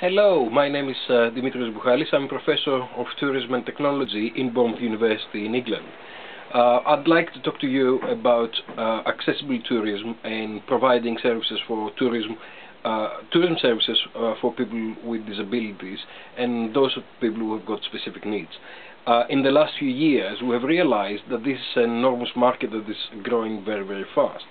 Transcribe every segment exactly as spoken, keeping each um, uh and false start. Hello, my name is uh, Dimitrios Buhalis. I'm Professor of Tourism and Technology in Bournemouth University in England. Uh, I'd like to talk to you about uh, accessible tourism and providing services for tourism, uh, tourism services uh, for people with disabilities and those people who have got specific needs. Uh, in the last few years, we have realized that this is an enormous market that is growing very, very fast.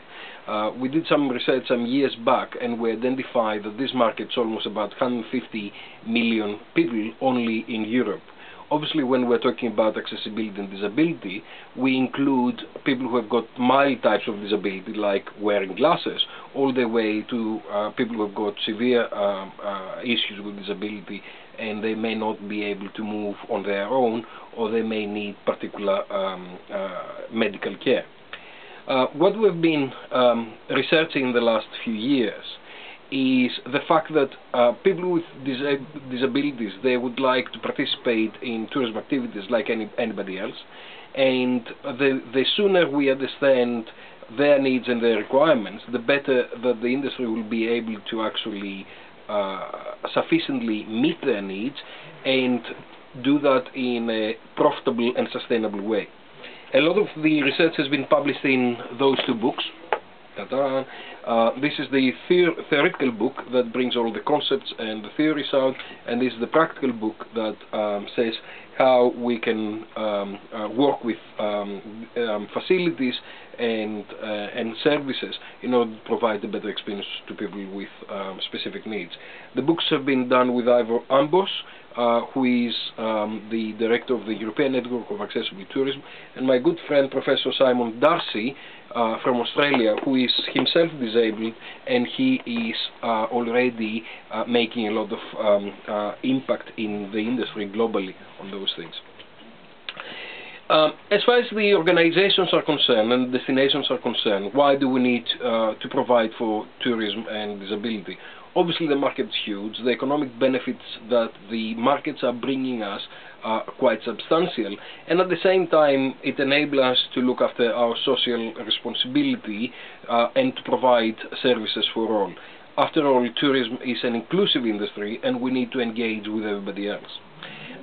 Uh, we did some research some years back, and we identified that this market's almost about one hundred fifty million people only in Europe. Obviously, when we're talking about accessibility and disability, we include people who have got mild types of disability, like wearing glasses, all the way to uh, people who have got severe uh, uh, issues with disability, and they may not be able to move on their own, or they may need particular um, uh, medical care. Uh, what we've been um, researching in the last few years is the fact that uh, people with dis disabilities, they would like to participate in tourism activities like any anybody else, and the, the sooner we understand their needs and their requirements, the better that the industry will be able to actually uh, sufficiently meet their needs and do that in a profitable and sustainable way. A lot of the research has been published in those two books. Ta-da. Uh, this is the theor theoretical book that brings all the concepts and the theories out, and this is the practical book that um, says how we can um, uh, work with um, um, facilities and, uh, and services in order to provide a better experience to people with um, specific needs. The books have been done with Ivor Ambos, Uh, who is um, the director of the European Network of Accessible Tourism, and my good friend Professor Simon Darcy uh, from Australia, who is himself disabled, and he is uh, already uh, making a lot of um, uh, impact in the industry globally on those things. Um, as far as the organizations are concerned and destinations are concerned, why do we need uh, to provide for tourism and disability? Obviously, the market is huge. The economic benefits that the markets are bringing us are quite substantial, and at the same time, it enables us to look after our social responsibility uh, and to provide services for all. After all, tourism is an inclusive industry, and we need to engage with everybody else.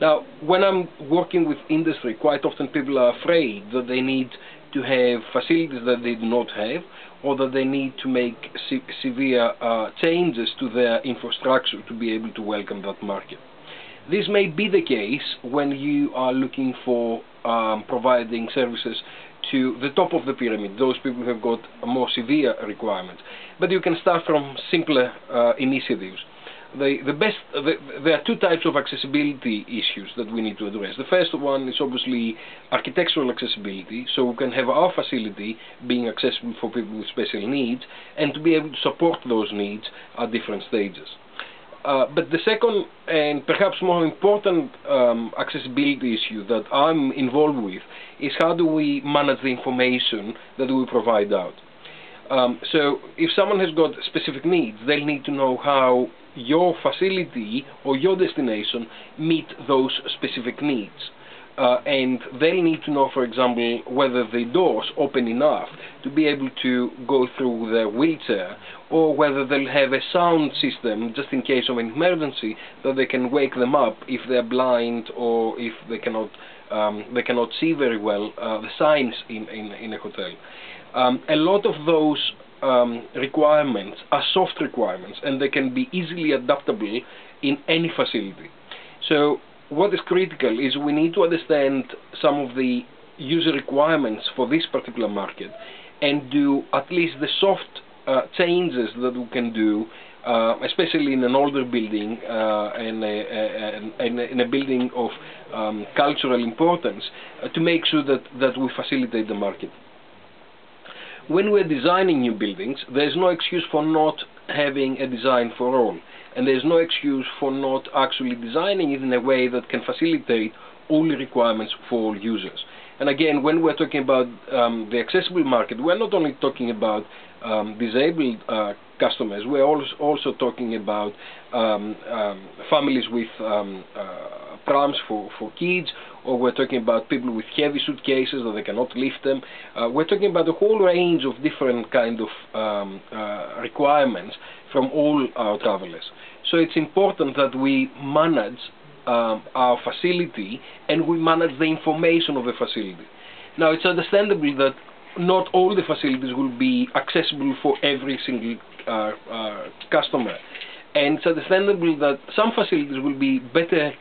Now, when I'm working with industry, quite often people are afraid that they need to have facilities that they do not have, or that they need to make se severe uh, changes to their infrastructure to be able to welcome that market. This may be the case when you are looking for um, providing services to the top of the pyramid, those people who have got more severe requirements. But you can start from simpler uh, initiatives. The, the best, the, there are two types of accessibility issues that we need to address. The first one is obviously architectural accessibility, so we can have our facility being accessible for people with special needs and to be able to support those needs at different stages. Uh, but the second and perhaps more important um, accessibility issue that I'm involved with is how do we manage the information that we provide out. Um, so if someone has got specific needs, they'll need to know how your facility or your destination meet those specific needs. Uh, and they'll need to know, for example, whether the doors open enough to be able to go through their wheelchair, or whether they'll have a sound system just in case of an emergency that they can wake them up if they're blind or if they cannot, um, they cannot see very well uh, the signs in, in, in a hotel. Um, a lot of those um, requirements are soft requirements, and they can be easily adaptable in any facility. So what is critical is we need to understand some of the user requirements for this particular market and do at least the soft uh, changes that we can do, uh, especially in an older building uh, and, a, a, and, a, and a building of um, cultural importance uh, to make sure that, that we facilitate the market. When we're designing new buildings, there's no excuse for not having a design for all, and there's no excuse for not actually designing it in a way that can facilitate all the requirements for all users. And again, when we're talking about um, the accessible market, we're not only talking about um, disabled uh, customers. We're also talking about um, um, families with um, uh, prams for, for kids, or we're talking about people with heavy suitcases that they cannot lift them. Uh, we're talking about a whole range of different kind of um, uh, requirements from all our travelers. So it's important that we manage um, our facility and we manage the information of the facility. Now, it's understandable that not all the facilities will be accessible for every single uh, uh, customer, and it's understandable that some facilities will be better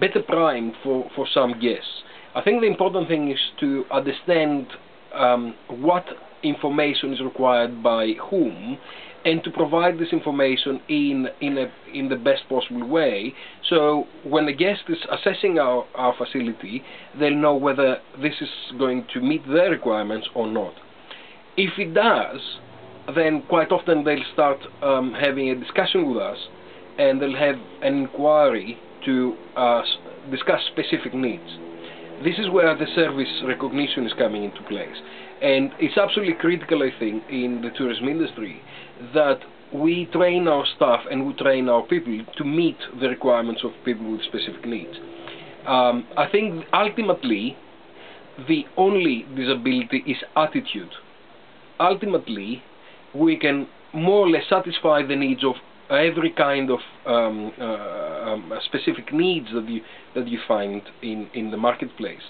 better primed for, for some guests. I think the important thing is to understand um, what information is required by whom, and to provide this information in in a in the best possible way. So when a guest is assessing our, our facility, they'll know whether this is going to meet their requirements or not. If it does, then quite often they'll start um, having a discussion with us, and they'll have an inquiry to uh, discuss specific needs. This is where the service recognition is coming into place. And it's absolutely critical, I think, in the tourism industry that we train our staff and we train our people to meet the requirements of people with specific needs. Um, I think ultimately the only disability is attitude. Ultimately, we can more or less satisfy the needs of every kind of um, uh, um, specific needs that you, that you find in, in the marketplace.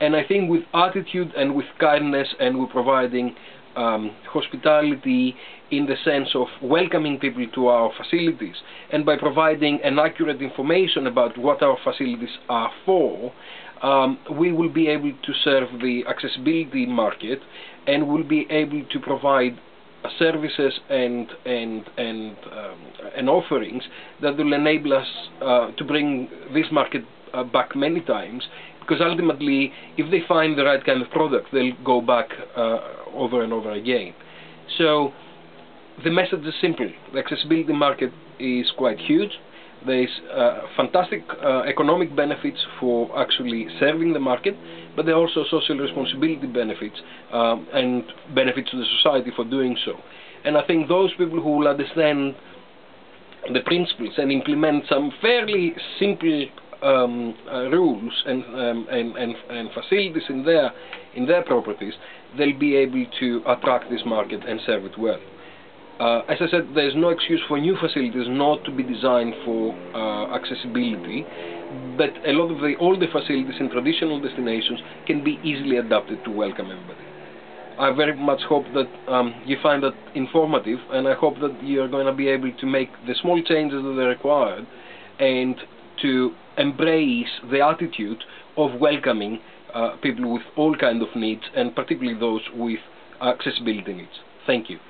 And I think with attitude and with kindness, and with providing um, hospitality in the sense of welcoming people to our facilities, and by providing an accurate information about what our facilities are for, um, we will be able to serve the accessibility market, and will be able to provide services and and and um, and offerings that will enable us uh, to bring this market uh, back many times. Because ultimately, if they find the right kind of product, they'll go back uh, over and over again. So the message is simple. The accessibility market is quite huge. There's uh, fantastic uh, economic benefits for actually serving the market, but there are also social responsibility benefits um, and benefits to the society for doing so. And I think those people who will understand the principles and implement some fairly simple Um, uh, rules and, um, and and and facilities in their in their properties, they'll be able to attract this market and serve it well. Uh, as I said, there's no excuse for new facilities not to be designed for uh, accessibility, but a lot of the older facilities in traditional destinations can be easily adapted to welcome everybody. I very much hope that um, you find that informative, and I hope that you're going to be able to make the small changes that are required, and to embrace the attitude of welcoming uh, people with all kinds of needs, and particularly those with accessibility needs. Thank you.